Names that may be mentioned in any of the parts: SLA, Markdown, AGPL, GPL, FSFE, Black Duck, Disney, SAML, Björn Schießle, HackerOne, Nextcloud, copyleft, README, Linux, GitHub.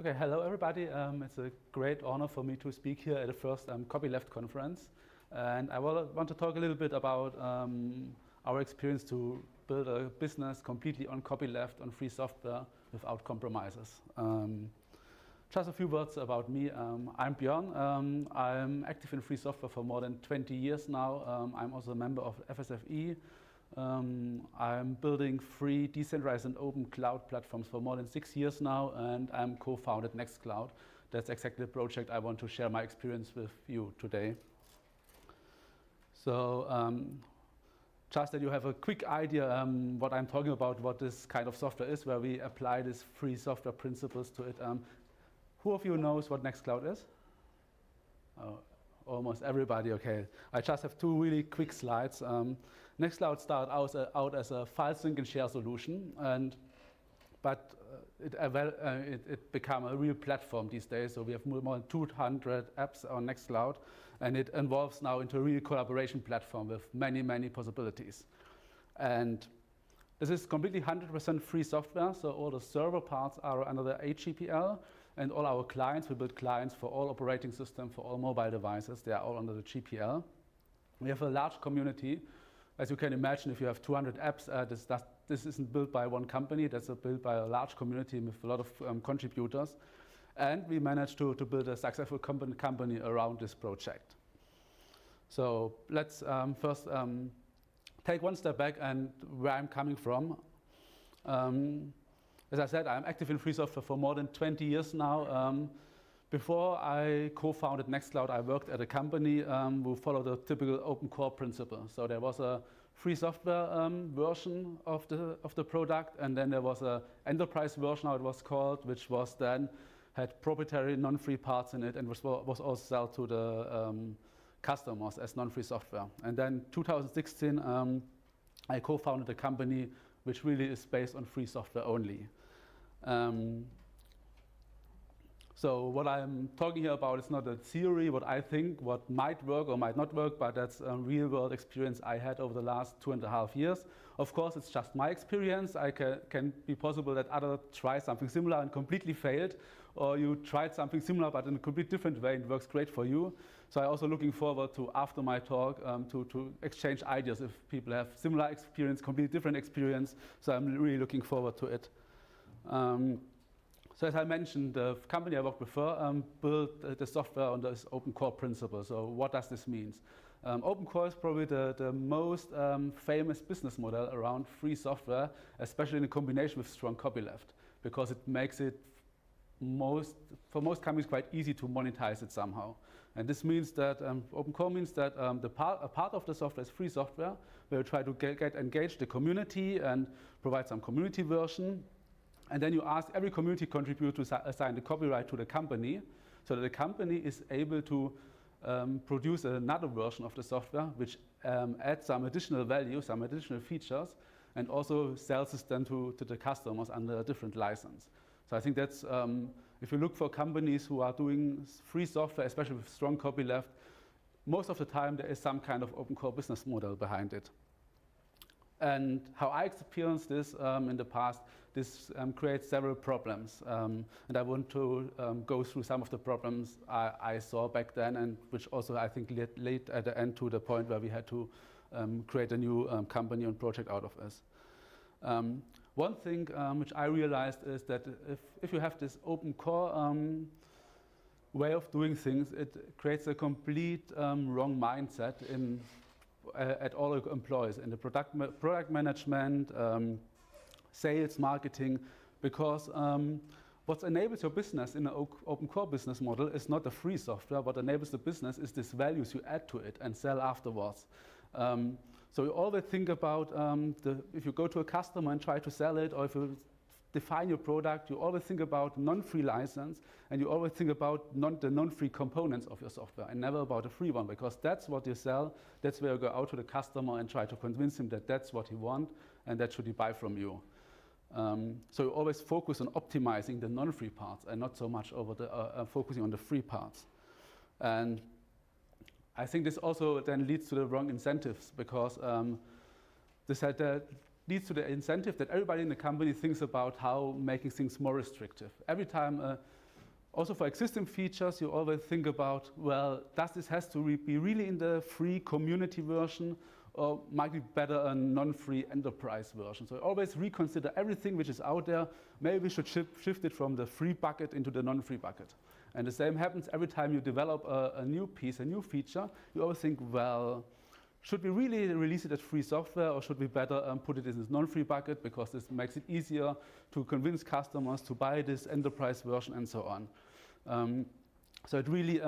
Okay, hello everybody. It's a great honor for me to speak here at the first Copyleft conference. And I want to talk a little bit about our experience to build a business completely on copyleft, on free software, without compromises. Just a few words about me. I'm Björn. I'm active in free software for more than 20 years now. I'm also a member of FSFE. I'm building free, decentralized and open cloud platforms for more than 6 years now, and I'm co-founded Nextcloud. That's exactly the project I want to share my experience with you today. So just that you have a quick idea what I'm talking about, what this kind of software is, where we apply these free software principles to it. Who of you knows what Nextcloud is? Oh. Almost everybody, okay. I just have two really quick slides. Nextcloud started out as a file sync and share solution, but it became a real platform these days. So we have more than 200 apps on Nextcloud, and it evolves now into a real collaboration platform with many, many possibilities. And this is completely 100% free software, so all the server parts are under the AGPL, and all our clients, we build clients for all operating systems, for all mobile devices, they are all under the GPL. We have a large community. As you can imagine, if you have 200 apps, this isn't built by one company, that's built by a large community with a lot of contributors. And we managed to build a successful company around this project. So let's first take one step back and where I'm coming from. As I said, I'm active in free software for more than 20 years now. Before I co-founded Nextcloud, I worked at a company who followed the typical open core principle. So there was a free software version of the product, and then there was an enterprise version, how it was called, which was then had proprietary non-free parts in it and was also sold to the customers as non-free software. And then 2016, I co-founded a company which really is based on free software only. So what I'm talking here about is not a theory, what I think, what might work or might not work, but that's a real-world experience I had over the last 2.5 years. Of course, it's just my experience. I can be possible that others try something similar and completely failed, or you tried something similar but in a completely different way and it works great for you. So I'm also looking forward to, after my talk, to exchange ideas if people have similar experience, completely different experience. So I'm really looking forward to it. So as I mentioned, the company I worked before built the software on this open core principle. So what does this mean? Open core is probably the most famous business model around free software, especially in combination with strong copyleft, because it makes it for most companies quite easy to monetize it somehow. And this means that open core means that a part of the software is free software, where you try to engage the community and provide some community version. And then you ask every community contributor to assign the copyright to the company, so that the company is able to produce another version of the software, which adds some additional value, some additional features, and also sells this then to the customers under a different license. So I think that's, if you look for companies who are doing free software, especially with strong copyleft, most of the time there is some kind of open core business model behind it. And how I experienced this in the past, this creates several problems. And I want to go through some of the problems I saw back then, and which also I think led at the end to the point where we had to create a new company and project out of us. One thing which I realized is that if you have this open core way of doing things, it creates a complete wrong mindset in at all employees in the product management, sales, marketing, because what enables your business in an open core business model is not the free software. What enables the business is these values you add to it and sell afterwards. So you always think about if you go to a customer and try to sell it, or if you define your product, you always think about non-free license, and you always think about the non-free components of your software, and never about a free one, because that's what you sell, that's where you go out to the customer and try to convince him that that's what he wants, and that should he buy from you. So you always focus on optimizing the non-free parts, and not so much over the, focusing on the free parts. And I think this also then leads to the wrong incentives, because this had leads to the incentive that everybody in the company thinks about how making things more restrictive. Every time Also for existing features, you always think about, well, does this has to be really in the free community version, or might be better a non-free enterprise version? So always reconsider everything which is out there. Maybe we should shift it from the free bucket into the non-free bucket. And the same happens every time you develop a new piece, a new feature. You always think, well, should we really release it as free software, or should we better put it in this non-free bucket, because this makes it easier to convince customers to buy this enterprise version and so on. So it really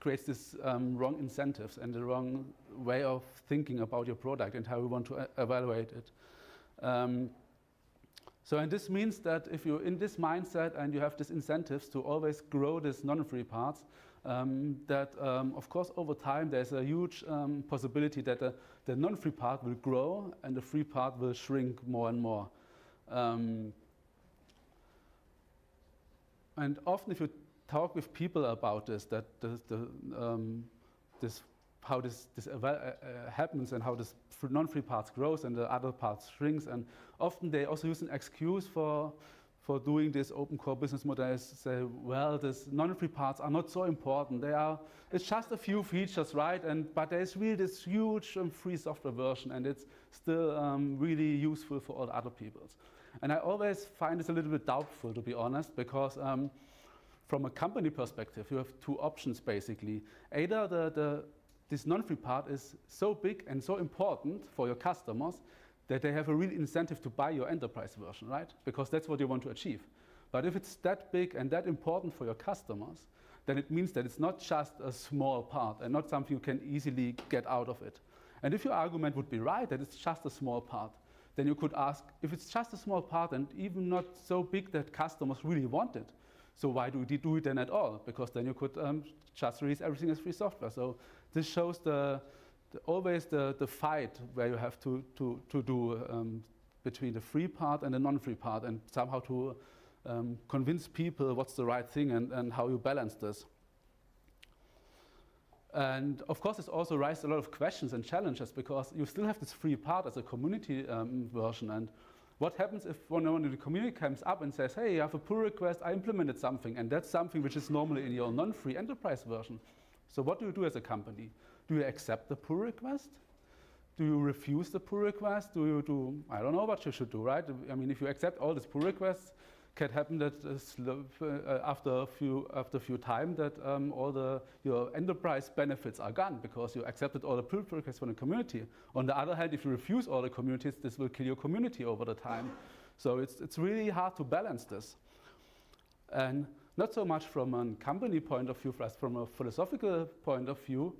creates this wrong incentives and the wrong way of thinking about your product and how you want to evaluate it. And this means that if you're in this mindset and you have these incentives to always grow this non-free parts, of course, over time, there's a huge possibility that the non-free part will grow and the free part will shrink more and more. And often, if you talk with people about this, that how this happens and how this non-free parts grows and the other parts shrinks, and often they also use an excuse for doing this open core business model is to say, well, these non-free parts are not so important. They are, it's just a few features, right? But there's really this huge free software version, and it's still really useful for all other people. And I always find this a little bit doubtful, to be honest, because from a company perspective, you have two options, basically. Either this non-free part is so big and so important for your customers that they have a real incentive to buy your enterprise version, right? Because that's what you want to achieve. But if it's that big and that important for your customers, then it means that it's not just a small part and not something you can easily get out of it. And if your argument would be right, that it's just a small part, then you could ask, if it's just a small part and even not so big that customers really want it, so why do they do it then at all? Because then you could just release everything as free software. So this shows always the fight where you have to do between the free part and the non-free part, and somehow to convince people what's the right thing and how you balance this. And of course, this also raises a lot of questions and challenges, because you still have this free part as a community version. And what happens if one in the community comes up and says, hey, you have a pull request, I implemented something, and that's something which is normally in your non-free enterprise version. So what do you do as a company? Do you accept the pull request? Do you refuse the pull request? Do you do, I don't know what you should do, right? I mean, if you accept all these pull requests, it can happen that after a few time that your enterprise benefits are gone because you accepted all the pull requests from the community. On the other hand, if you refuse all the communities, this will kill your community over the time. So it's really hard to balance this. And not so much from a company point of view, from a philosophical point of view,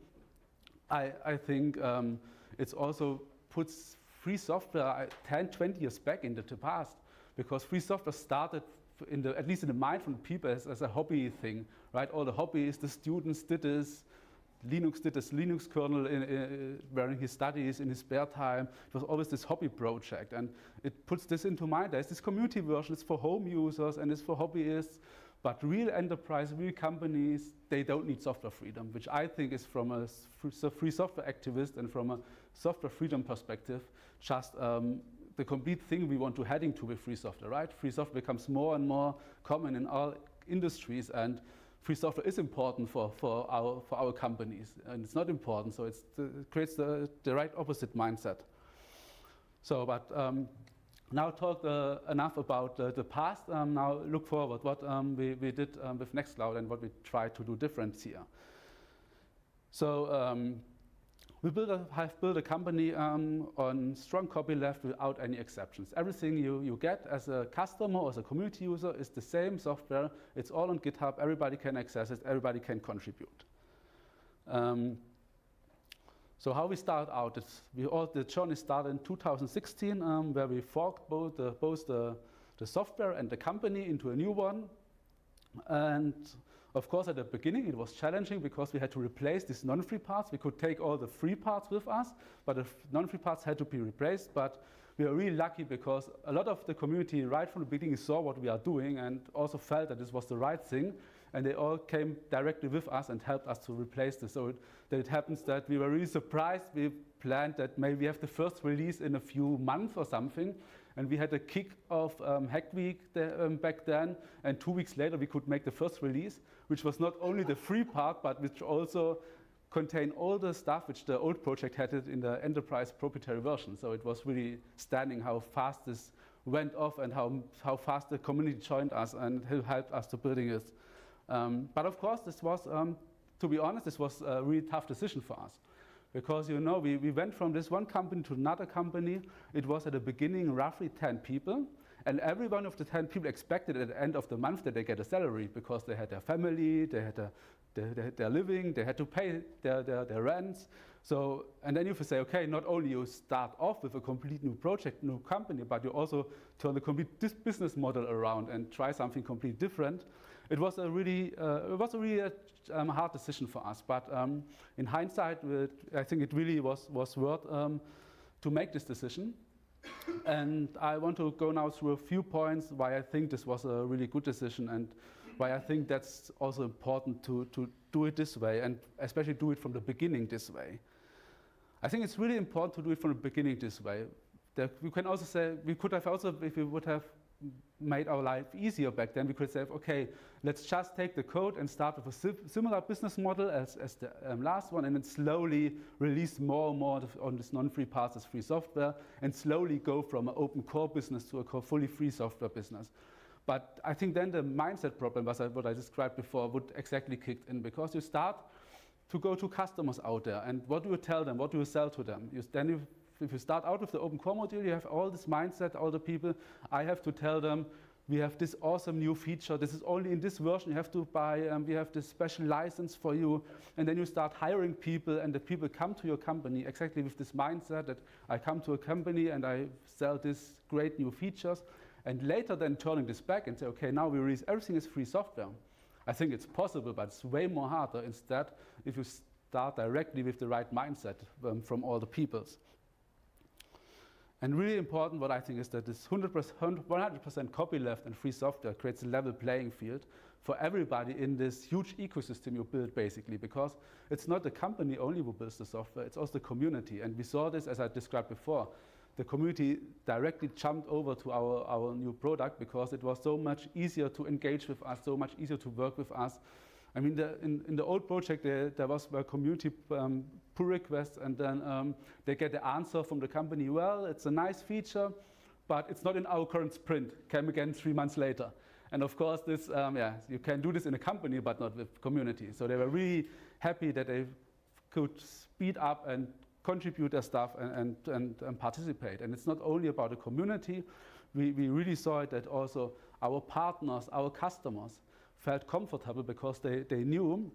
I think it also puts free software 10, 20 years back into the past, because free software started, at least in the mind of people, as a hobby thing, right? All the hobbies, the students did this Linux kernel during his studies in his spare time. It was always this hobby project, and it puts this into mind. There's this community version, it's for home users and it's for hobbyists. But real enterprise, real companies, they don't need software freedom, which I think is, from a free software activist and from a software freedom perspective, just the complete thing we want to heading to with free software, right? Free software becomes more and more common in all industries, and free software is important for our companies, and it's not important, so it creates the right opposite mindset. So, but now talked enough about the past. Now look forward, what we did with Nextcloud and what we try to do different here. So we have built a company on strong copyleft without any exceptions. Everything you get as a customer or as a community user is the same software. It's all on GitHub. Everybody can access it. Everybody can contribute. So how we start out, the journey started in 2016, where we forked both the software and the company into a new one. And of course, at the beginning, it was challenging because we had to replace these non-free parts. We could take all the free parts with us, but the non-free parts had to be replaced. But we are really lucky because a lot of the community right from the beginning saw what we are doing and also felt that this was the right thing. And they all came directly with us and helped us to replace this. So it happens that we were really surprised. We planned that maybe we have the first release in a few months or something. And we had a kick of Hack Week back then, and 2 weeks later we could make the first release, which was not only the free part, but which also contained all the stuff which the old project had in the enterprise proprietary version. So it was really stunning how fast this went off and how fast the community joined us and helped us to building it. But of course, this was, to be honest, this was a really tough decision for us. Because, you know, we went from this one company to another company. It was at the beginning roughly 10 people. And every one of the 10 people expected at the end of the month that they get a salary because they had their family, they had their living, they had to pay their rents. So, and then you say, okay, not only you start off with a complete new project, new company, but you also turn the complete business model around and try something completely different. It was a really, hard decision for us, but in hindsight, I think it really was worth to make this decision. And I want to go now through a few points why I think this was a really good decision and why I think that's also important to do it this way, and especially do it from the beginning this way. I think it's really important to do it from the beginning this way. You can also say, we could have also, if we would have made our life easier back then, we could say, okay, let's just take the code and start with a similar business model as the last one, and then slowly release more and more on this non-free parts as free software, and slowly go from an open core business to a fully free software business. But I think then the mindset problem, what I described before, would exactly kick in, because you start to go to customers out there, and what do you tell them, what do you sell to them? If you start out with the open core module, you have all this mindset, all the people, I have to tell them, we have this awesome new feature, this is only in this version you have to buy, we have this special license for you, and then you start hiring people, and the people come to your company exactly with this mindset that I come to a company and I sell these great new features, and later then turning this back and say, okay, now we release everything as free software. I think it's possible, but it's way more harder. Instead, if you start directly with the right mindset from all the peoples. And really important, what I think, is that this 100% copyleft and free software creates a level playing field for everybody in this huge ecosystem you build, basically, because it's not the company only who builds the software, it's also the community. And we saw this, as I described before. The community directly jumped over to our new product because it was so much easier to engage with us, so much easier to work with us. I mean, in the old project, there was a community pull request, and then they get the answer from the company, well, it's a nice feature, but it's not in our current sprint, came again 3 months later. And of course, this, you can do this in a company, but not with community. So they were really happy that they could speed up and contribute their stuff and participate. And it's not only about the community. We really saw it that also our partners, our customers, felt comfortable because they knew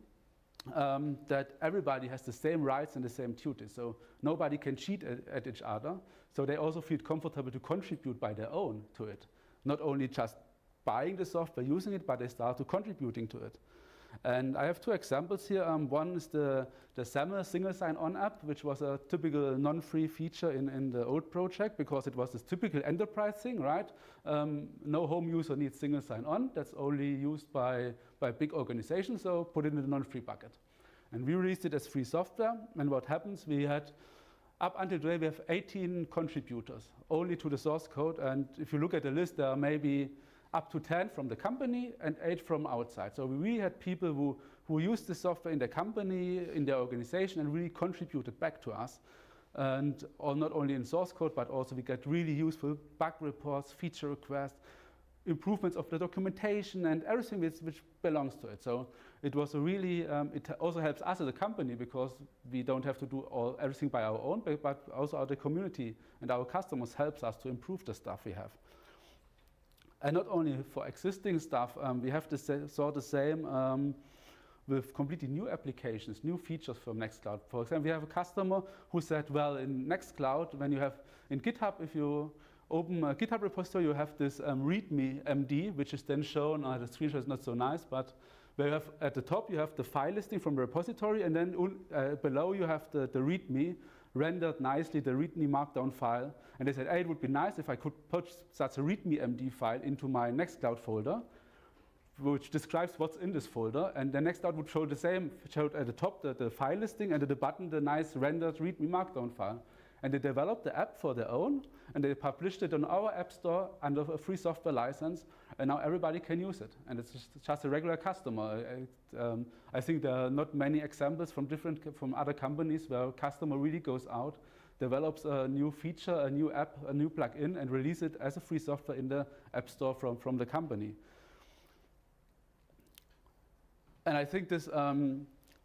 that everybody has the same rights and the same duties. So nobody can cheat at each other. So they also feel comfortable to contribute by their own to it. Not only just buying the software, using it, but they start to contributing to it. And I have two examples here. One is the SAML single sign-on app, which was a typical non-free feature in the old project, because it was this typical enterprise thing, right? No home user needs single sign-on. That's only used by big organizations, so put it in the non-free bucket. And we released it as free software. And what happens, we had, up until today, we have 18 contributors only to the source code. And if you look at the list, there are maybe up to 10 from the company and 8 from outside. So we really had people who used the software in their company, in their organization, and really contributed back to us. And not only in source code, but also we got really useful bug reports, feature requests, improvements of the documentation, and everything which belongs to it. So it was a really, it also helps us as a company, because we don't have to do everything by our own, but also our community and our customers helps us to improve the stuff we have. And not only for existing stuff, we have saw the same with completely new applications, new features from Nextcloud. For example, we have a customer who said, well, in Nextcloud, when you have in GitHub, if you open a GitHub repository, you have this README MD, which is then shown, the screenshot is not so nice, but where you have, at the top, you have the file listing from the repository, and then below you have the README, rendered nicely, the README markdown file. And they said, hey, it would be nice if I could put such a README MD file into my Nextcloud folder, which describes what's in this folder. And the Nextcloud would show the same, showed at the top the file listing, and at the button the nice rendered README markdown file. and they developed the app for their own, and they published it on our app store under a free software license, and now everybody can use it, and it's just a regular customer. I think there are not many examples from other companies where a customer really goes out, develops a new feature, a new app, a new plugin, and release it as a free software in the app store from the company. And I think this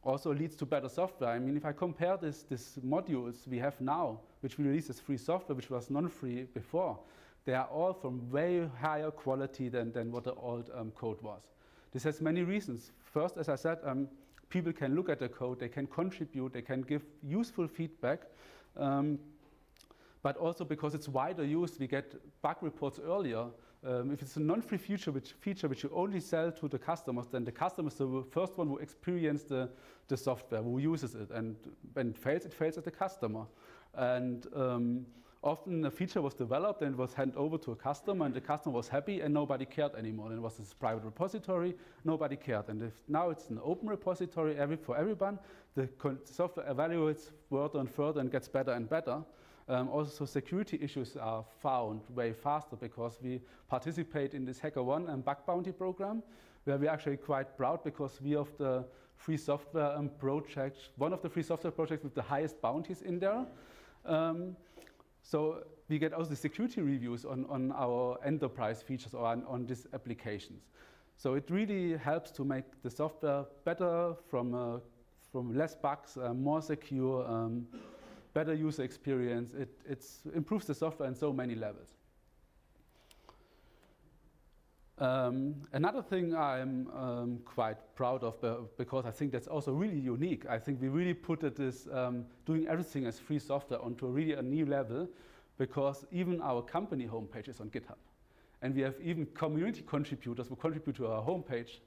also leads to better software. I mean, if I compare these modules we have now, which we release as free software, which was non-free before, they are all from way higher quality than what the old code was. This has many reasons. First, as I said, people can look at the code, they can contribute, they can give useful feedback, but also because it's wider used, we get bug reports earlier. If it's a non-free feature which you only sell to the customers, then the customer is the first one who experiences the software, who uses it, and when it fails at the customer. And often a feature was developed and was handed over to a customer, and the customer was happy and nobody cared anymore. And it was this private repository, nobody cared. And if now it's an open repository for everyone, the software evaluates further and further and gets better and better. Also security issues are found way faster because we participate in this HackerOne and bug bounty program, where we're actually quite proud because we of the free software projects, one of the free software projects with the highest bounties in there. So we get also the security reviews on our enterprise features or on these applications. So it really helps to make the software better from less bugs, more secure, better user experience. It improves the software in so many levels. Another thing I'm quite proud of, because I think that's also really unique, I think we really put this doing everything as free software onto really a new level, because even our company homepage is on GitHub. And we have even community contributors who contribute to our homepage.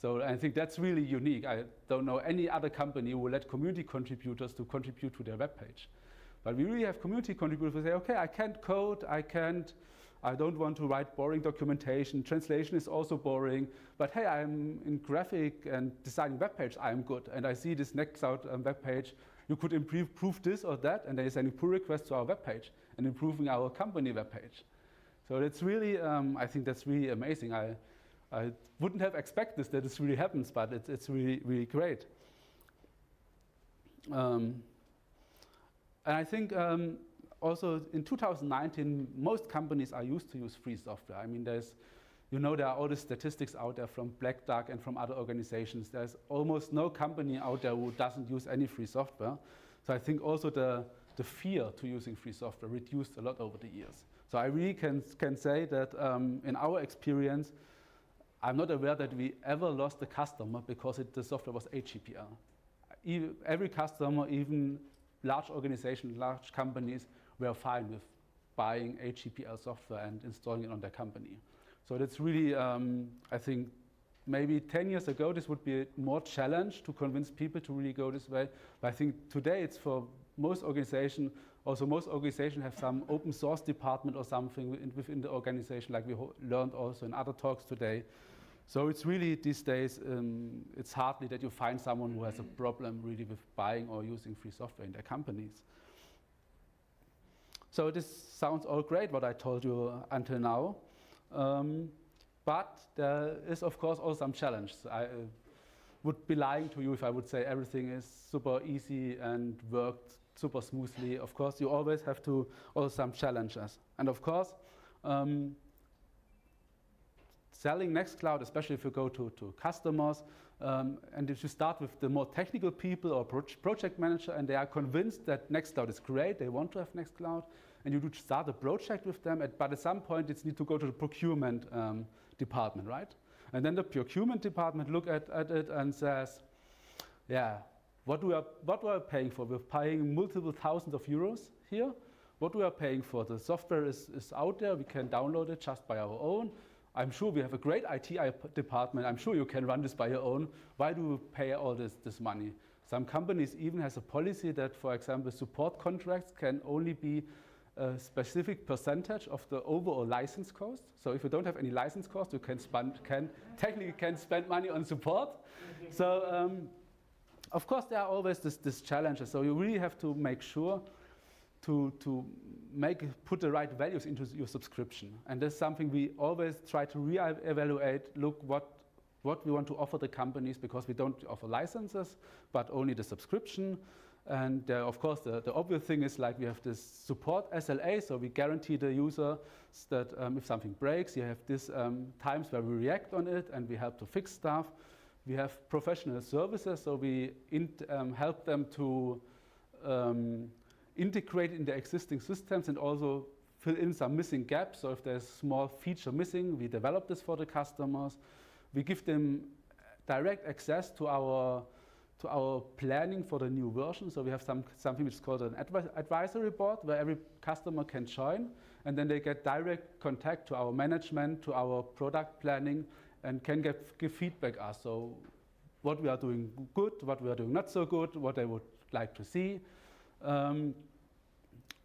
So I think that's really unique. I don't know any other company who will let community contributors to contribute to their web page. But we really have community contributors who say, okay, I can't code, I don't want to write boring documentation, translation is also boring, but hey, I'm in graphic and designing web page, I'm good, and I see this Nextcloud web page, you could improve this or that, and they're sending pull requests to our web page and improving our company web page. So that's really, I think that's really amazing. I wouldn't have expected that this really happens, but it's really, really great. And I think also in 2019, most companies are used to use free software. I mean, there are all the statistics out there from Black Duck and from other organizations. There's almost no company out there who doesn't use any free software. So I think also the fear to using free software reduced a lot over the years. So I really can say that in our experience, I'm not aware that we ever lost a customer because the software was AGPL. Every customer, even large organizations, large companies, were fine with buying AGPL software and installing it on their company. So that's really, I think, maybe 10 years ago, this would be more challenge to convince people to really go this way. But I think today it's for most organizations, also most organizations have some open source department or something within the organization, like we learned also in other talks today. So it's really, these days, it's hardly that you find someone who has a problem really with buying or using free software in their companies. So this sounds all great, what I told you until now. But there is, of course, also some challenges. I would be lying to you if I would say everything is super easy and worked super smoothly. Of course, you always have to also some challenges. And of course, selling Nextcloud, especially if you go to customers, and if you start with the more technical people or project manager, and they are convinced that Nextcloud is great, they want to have Nextcloud, and you do start a project with them, but at some point it's need to go to the procurement department, right? And then the procurement department look at it and says, yeah, what we are paying for? We're paying multiple thousands of euros here. What we are paying for? The software is out there, we can download it just by our own. I'm sure we have a great IT department. I'm sure you can run this by your own. Why do we pay all this money? Some companies even has a policy that, for example, support contracts can only be a specific percentage of the overall license cost. So if you don't have any license cost, you can technically spend money on support. So of course there are always this challenges. So you really have to make sure to put the right values into your subscription. And that's something we always try to re-evaluate, look what we want to offer the companies, because we don't offer licenses, but only the subscription. And of course, the obvious thing is like we have this support SLA, so we guarantee the user that if something breaks, you have these times where we react on it and we help to fix stuff. We have professional services, so we help them to integrate in the existing systems and also fill in some missing gaps. So if there's small feature missing, we develop this for the customers. We give them direct access to our planning for the new version. So we have something which is called an advisory board, where every customer can join, and then they get direct contact to our management, to our product planning, and can give feedback us. So what we are doing good, what we are doing not so good, what they would like to see.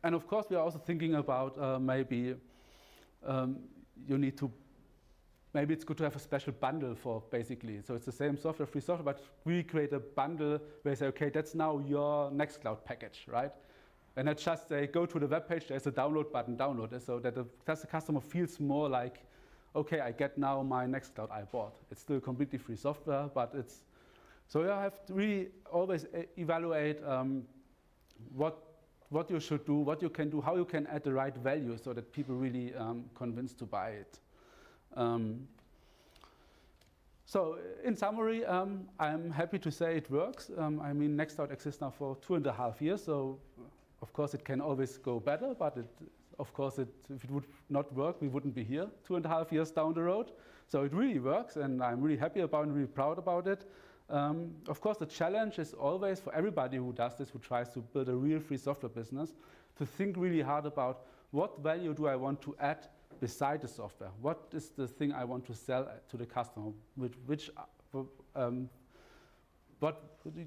And of course, we are also thinking about maybe you need to, maybe it's good to have a special bundle for basically, so it's the same software, free software, but we create a bundle where you say, okay, that's now your Nextcloud package, right? And I just say, go to the web page, there's a download button, download it, so that the customer feels more like, okay, I get now my Nextcloud I bought. It's still completely free software, but it's, so you have to really always evaluate what you should do, what you can do, how you can add the right value so that people really convinced to buy it. So in summary, I'm happy to say it works. I mean, Nextcloud exists now for 2.5 years, so of course it can always go better, but if it would not work, we wouldn't be here 2.5 years down the road. So it really works, and I'm really happy about and really proud about it. Of course, the challenge is always for everybody who does this, who tries to build a real free software business, to think really hard about what value do I want to add beside the software? What is the thing I want to sell to the customer? What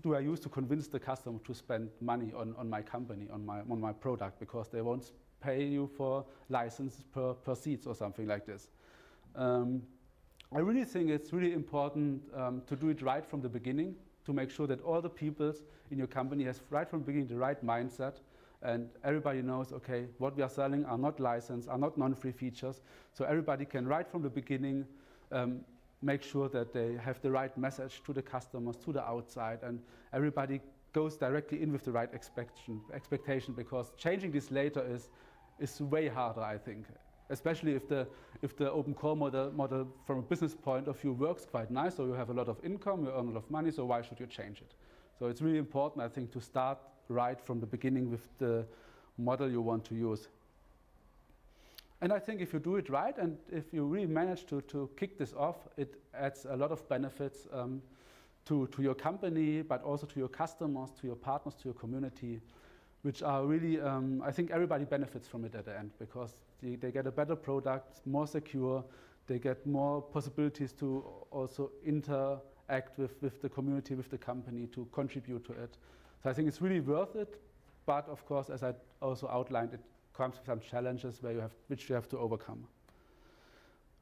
do I use to convince the customer to spend money on my company, on my product? Because they won't pay you for licenses per seats or something like this. I really think it's really important to do it right from the beginning, to make sure that all the people in your company has right from the beginning the right mindset, and everybody knows, okay, what we are selling are not licensed, are not non-free features, so everybody can right from the beginning make sure that they have the right message to the customers, to the outside, and everybody goes directly in with the right expectation, because changing this later is way harder, I think. Especially if the open core model from a business point of view works quite nice, so you have a lot of income, you earn a lot of money, so why should you change it? So it's really important, I think, to start right from the beginning with the model you want to use. And I think if you do it right, and if you really manage to kick this off, it adds a lot of benefits to your company, but also to your customers, to your partners, to your community, which are really, I think everybody benefits from it at the end, because they get a better product, more secure, they get more possibilities to also interact with the community, with the company, to contribute to it. So I think it's really worth it, but of course, as I also outlined, it comes with some challenges which you have to overcome.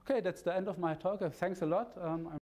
Okay, that's the end of my talk. Thanks a lot.